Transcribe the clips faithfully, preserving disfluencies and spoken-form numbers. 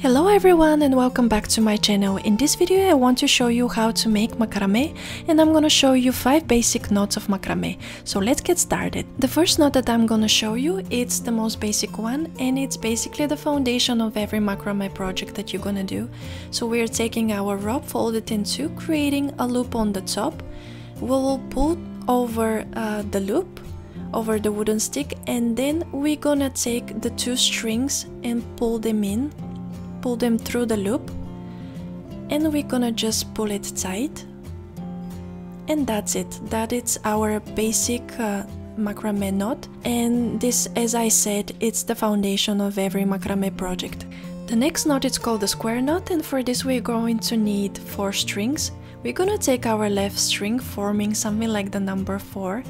Hello everyone and welcome back to my channel. In this video I want to show you how to make macrame, and I'm gonna show you five basic knots of macrame. So let's get started. The first knot that I'm gonna show you, it's the most basic one, and it's basically the foundation of every macrame project that you're gonna do. So we're taking our rope, folded in two, creating a loop on the top. We will pull over uh, the loop over the wooden stick, and then we're gonna take the two strings and pull them in. Pull them through the loop, and we're gonna just pull it tight, and that's it. That is our basic uh, macrame knot, and this, as I said, it's the foundation of every macrame project. The next knot is called the square knot, and for this we're going to need four strings. We're gonna take our left string, forming something like the number four,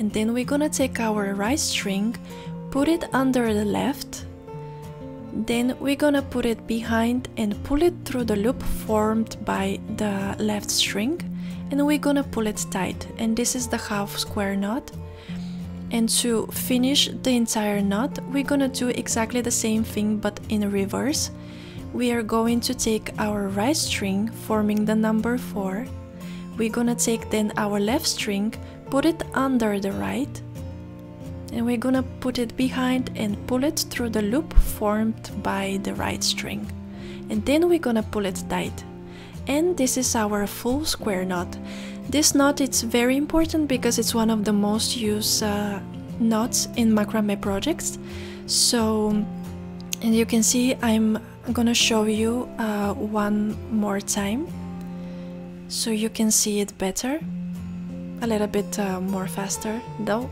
and then we're gonna take our right string, put it under the left. Then we're gonna put it behind and pull it through the loop formed by the left string, and we're gonna pull it tight, and this is the half square knot. And to finish the entire knot, we're gonna do exactly the same thing but in reverse. We are going to take our right string, forming the number four, we're gonna take then our left string, put it under the right, and we're gonna put it behind and pull it through the loop formed by the right string, and then we're gonna pull it tight, and this is our full square knot. This knot is very important because it's one of the most used uh, knots in macrame projects. So, and you can see I'm gonna show you uh, one more time so you can see it better, a little bit uh, more faster though.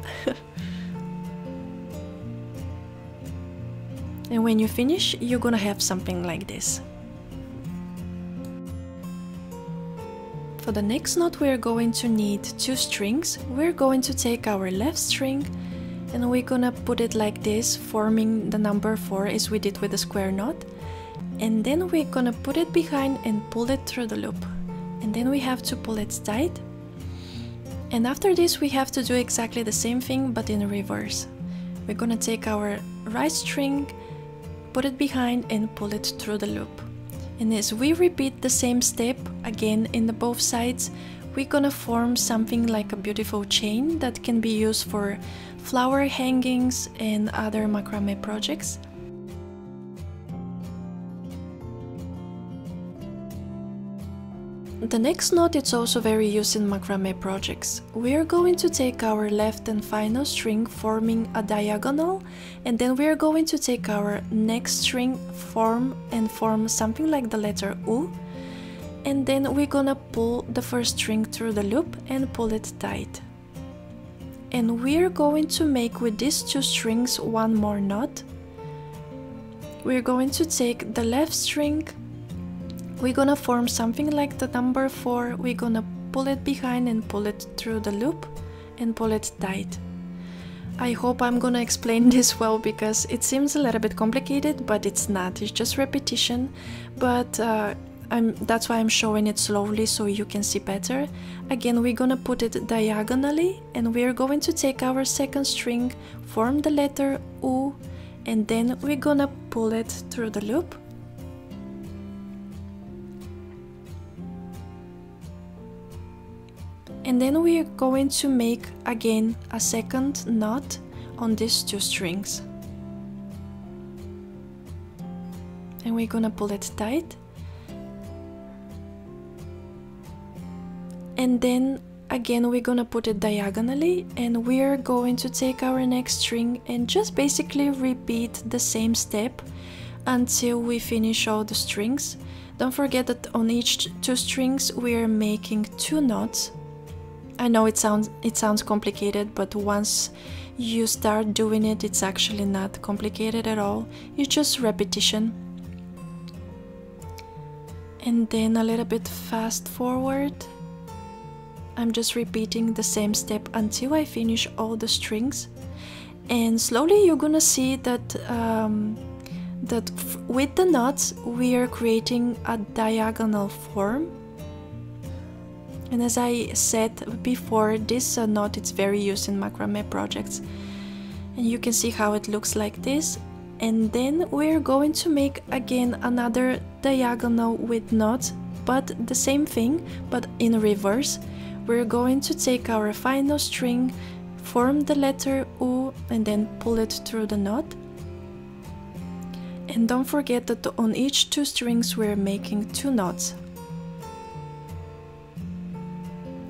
And when you finish, you're gonna have something like this. For the next knot, we're going to need two strings. We're going to take our left string and we're gonna put it like this, forming the number four as we did with the square knot. And then we're gonna put it behind and pull it through the loop. And then we have to pull it tight. And after this, we have to do exactly the same thing, but in reverse. We're gonna take our right string, put it behind and pull it through the loop, and as we repeat the same step again in the both sides, we're gonna form something like a beautiful chain that can be used for flower hangings and other macrame projects. The next knot is also very used in macrame projects. We are going to take our left and final string, forming a diagonal, and then we are going to take our next string, form and form something like the letter U, and then we're gonna pull the first string through the loop and pull it tight. And we're going to make with these two strings one more knot. We're going to take the left string, we're gonna form something like the number four, we're gonna pull it behind and pull it through the loop and pull it tight. I hope I'm gonna explain this well because it seems a little bit complicated, but it's not, it's just repetition, but uh, I'm, that's why I'm showing it slowly so you can see better. Again, we're gonna put it diagonally, and we're going to take our second string, form the letter U, and then we're gonna pull it through the loop. And then we are going to make again a second knot on these two strings. And we're gonna pull it tight. And then again we're gonna put it diagonally, and we're going to take our next string and just basically repeat the same step until we finish all the strings. Don't forget that on each two strings we're making two knots. I know it sounds it sounds complicated, but once you start doing it, it's actually not complicated at all. It's just repetition. And then a little bit fast forward. I'm just repeating the same step until I finish all the strings. And slowly you're gonna see that um, that with the knots we are creating a diagonal form. And as I said before, this uh, knot is very used in macrame projects. And you can see how it looks like this. and then we're going to make again another diagonal with knots, but the same thing but in reverse. We're going to take our final string, form the letter U, and then pull it through the knot. And don't forget that on each two strings we're making two knots.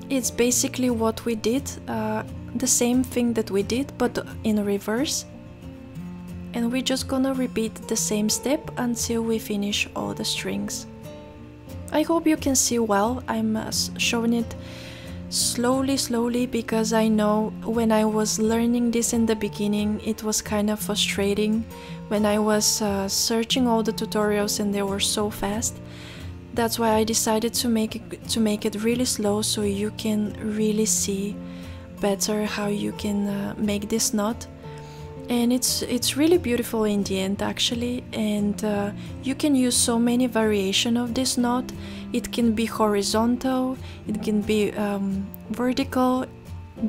It's basically what we did, uh, the same thing that we did but in reverse. And we're just gonna repeat the same step until we finish all the strings. I hope you can see well. I'm uh, showing it slowly slowly because I know when I was learning this in the beginning it was kind of frustrating when I was uh, searching all the tutorials and they were so fast. That's why I decided to make it, to make it really slow so you can really see better how you can uh, make this knot. And it's it's really beautiful in the end actually, and uh, you can use so many variations of this knot. It can be horizontal, it can be um, vertical,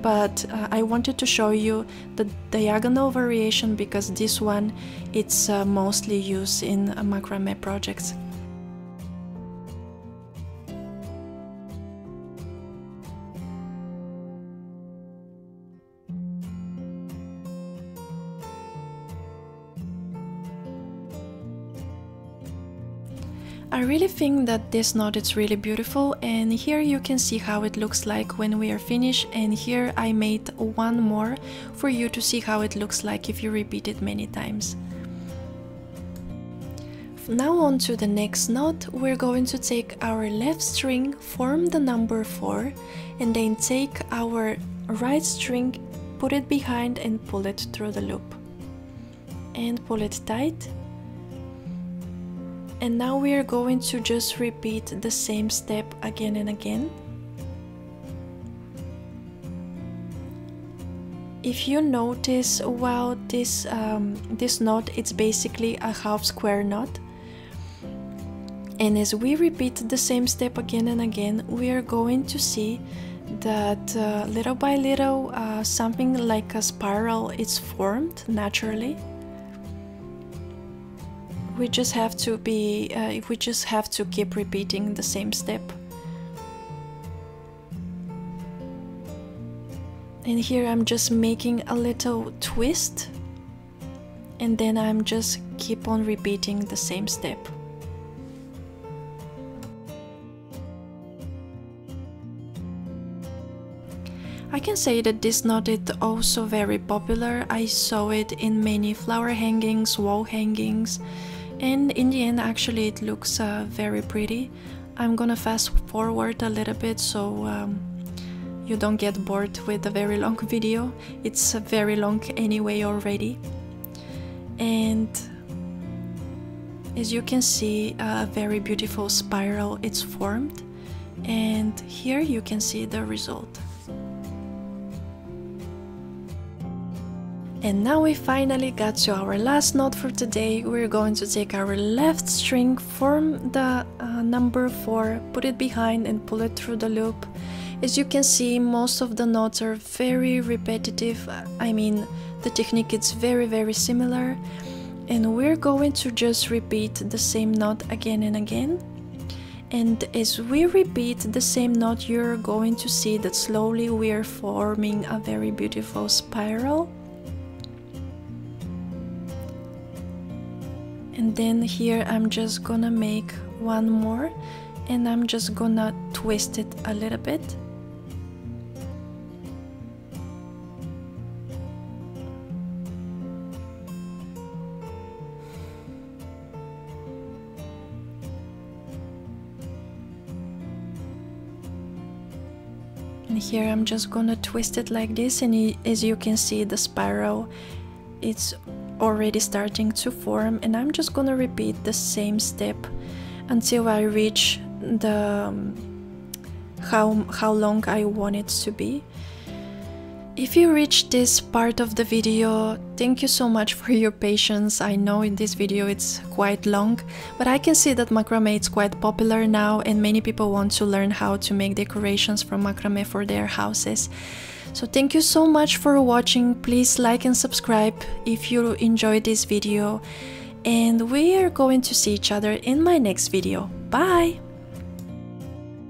but uh, I wanted to show you the diagonal variation because this one it's uh, mostly used in uh, macrame projects. I really think that this knot is really beautiful, and here you can see how it looks like when we are finished, and here I made one more for you to see how it looks like if you repeat it many times. Now on to the next knot. We're going to take our left string, form the number four, and then take our right string, put it behind and pull it through the loop. And pull it tight. And now we are going to just repeat the same step again and again. If you notice, well, this um, this knot it's basically a half square knot. And as we repeat the same step again and again, we are going to see that uh, little by little uh, something like a spiral is formed naturally. We just have to be, uh, we just have to keep repeating the same step. And here I'm just making a little twist, and then I'm just keep on repeating the same step. I can say that this knot is also very popular. I saw it in many flower hangings, wall hangings. And in the end actually it looks uh, very pretty. I'm gonna fast forward a little bit so um, you don't get bored with a very long video. It's very long anyway already. And as you can see, a very beautiful spiral is formed. And here you can see the result. And now we finally got to our last knot for today. We're going to take our left string, form the uh, number four, put it behind and pull it through the loop. As you can see, most of the knots are very repetitive. I mean, the technique is very, very similar. And we're going to just repeat the same knot again and again. And as we repeat the same knot, you're going to see that slowly we are forming a very beautiful spiral. And then here I'm just gonna make one more, and I'm just gonna twist it a little bit. And here I'm just gonna twist it like this, and as you can see the spiral, it's already starting to form, and I'm just gonna repeat the same step until I reach the um, how how long I want it to be. If you reach this part of the video, thank you so much for your patience. I know in this video it's quite long, but I can see that macrame is quite popular now, and many people want to learn how to make decorations from macrame for their houses. So thank you so much for watching. Please like and subscribe if you enjoyed this video, and we are going to see each other in my next video. Bye!